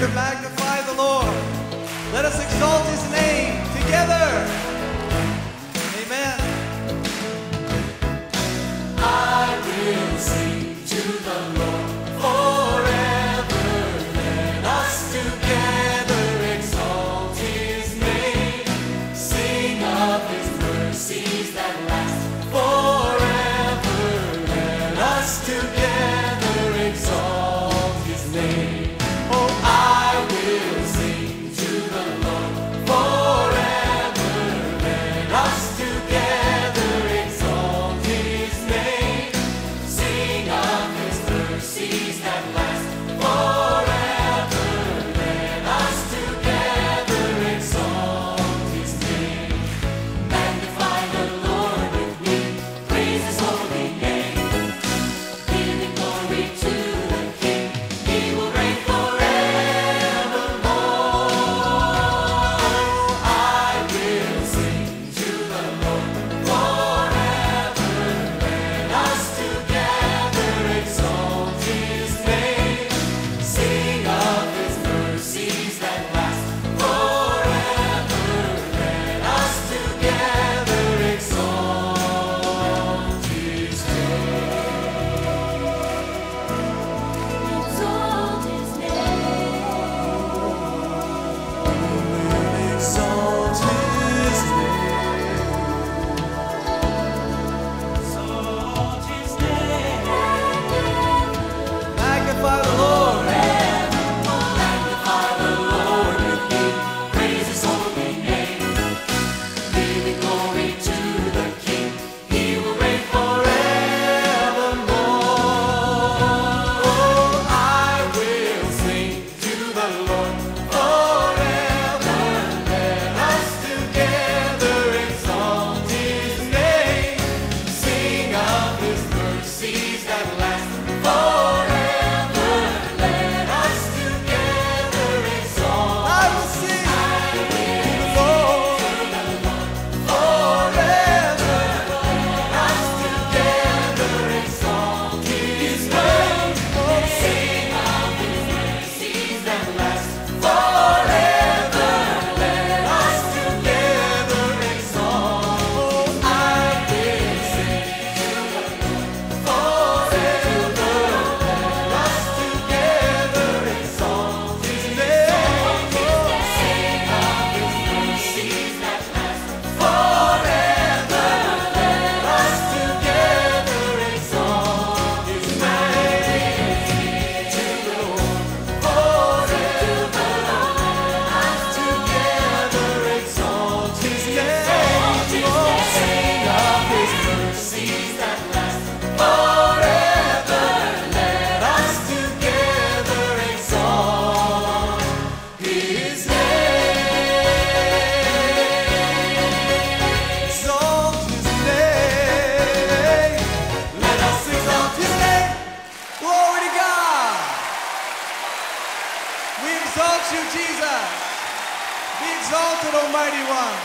to magnify the Lord. Let us exalt his name together. Amen. I will sing to the Lord forever. Let us together exalt his name. Sing of his mercies that last forever. Let us together exalt his name. We exalt you, Jesus. Be exalted, Almighty One.